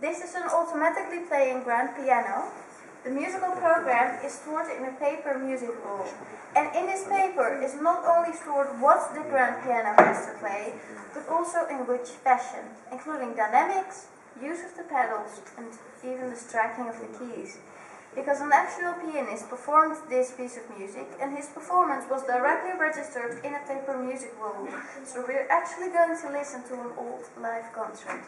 This is an automatically playing grand piano. The musical program is stored in a paper music roll. And in this paper is not only stored what the grand piano has to play, but also in which fashion, including dynamics, use of the pedals, and even the striking of the keys. Because an actual pianist performed this piece of music, and his performance was directly registered in a paper music roll. So we're actually going to listen to an old live concert.